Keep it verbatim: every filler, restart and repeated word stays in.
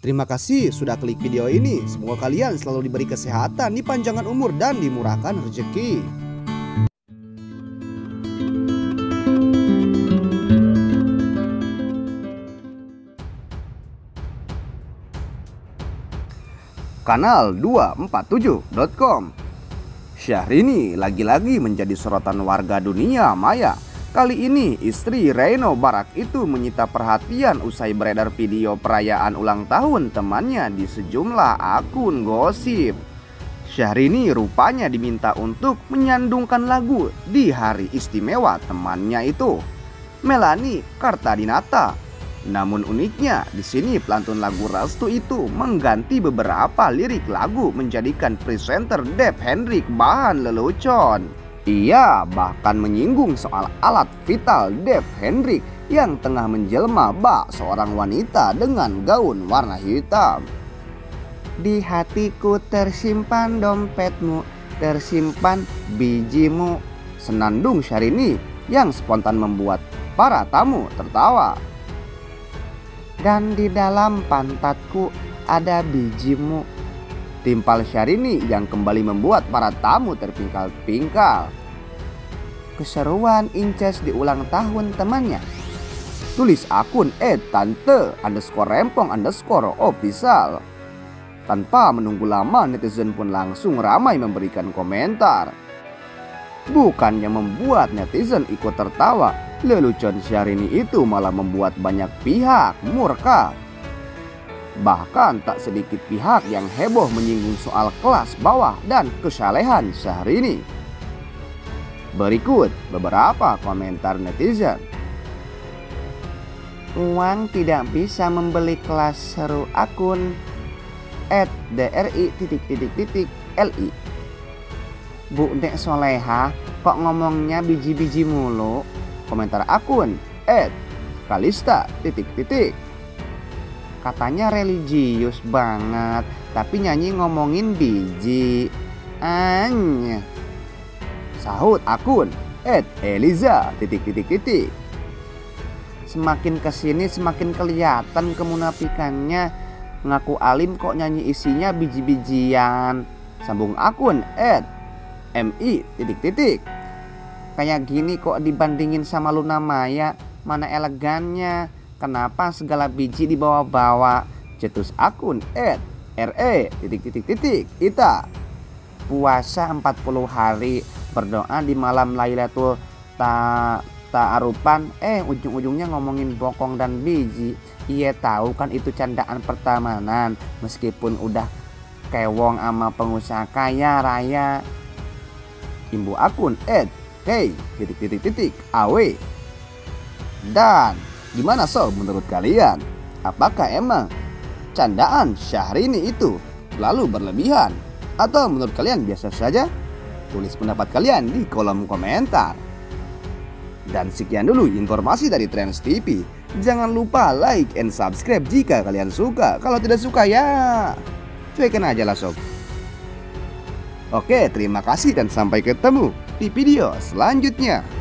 Terima kasih sudah klik video ini. Semoga kalian selalu diberi kesehatan, dipanjangkan umur, dan dimurahkan rezeki. Kanal dua empat tujuh titik com, Syahrini lagi-lagi menjadi sorotan warga dunia maya. Kali ini istri Reino Barak itu menyita perhatian usai beredar video perayaan ulang tahun temannya di sejumlah akun gosip. Syahrini rupanya diminta untuk menyandungkan lagu di hari istimewa temannya itu, Melanie Kartadinata. Namun uniknya di sini pelantun lagu Restu itu mengganti beberapa lirik lagu menjadikan presenter Dave Hendrik bahan lelucon. Ia bahkan menyinggung soal alat vital Dave Hendrik yang tengah menjelma bak seorang wanita dengan gaun warna hitam. Di hatiku tersimpan dompetmu, tersimpan bijimu, senandung Syahrini yang spontan membuat para tamu tertawa. Dan di dalam pantatku ada bijimu, timpal Syahrini yang kembali membuat para tamu terpingkal-pingkal. Keseruan Inces di ulang tahun temannya, tulis akun et tante underscore rempong underscore official. Tanpa menunggu lama, netizen pun langsung ramai memberikan komentar. Bukannya membuat netizen ikut tertawa, lelucon Syahrini itu malah membuat banyak pihak murka. Bahkan tak sedikit pihak yang heboh menyinggung soal kelas bawah dan kesalehan Syahrini. Berikut beberapa komentar netizen. Uang tidak bisa membeli kelas, seru akun et dri titik titik titik li. Bu Nek Soleha kok ngomongnya biji-biji mulu. Komentar akun et kalista titik titik. Katanya religius banget, tapi nyanyi ngomongin biji. Anj. Sahut akun et eliza titik titik titik. Semakin kesini semakin kelihatan kemunafikannya. Ngaku alim kok nyanyi isinya biji-bijian. Sambung akun et mi titik titik. Kayak gini kok dibandingin sama Luna Maya, mana elegannya. Kenapa segala biji dibawa-bawa? Cetus akun et re titik titik titik ita. Puasa empat puluh hari, berdoa di malam Lailatul Ta'arupan, eh ujung-ujungnya ngomongin bokong dan biji. Iya tahu kan itu candaan pertamanan, meskipun udah kewong sama pengusaha kaya raya. Imbu akun et k titik titik titik aw. Dan gimana sob menurut kalian? Apakah emang candaan Syahrini itu terlalu berlebihan? Atau menurut kalian biasa saja? Tulis pendapat kalian di kolom komentar. Dan sekian dulu informasi dari Trends T V. Jangan lupa like and subscribe jika kalian suka. Kalau tidak suka ya cuekin aja lah sob. Oke, terima kasih dan sampai ketemu di video selanjutnya.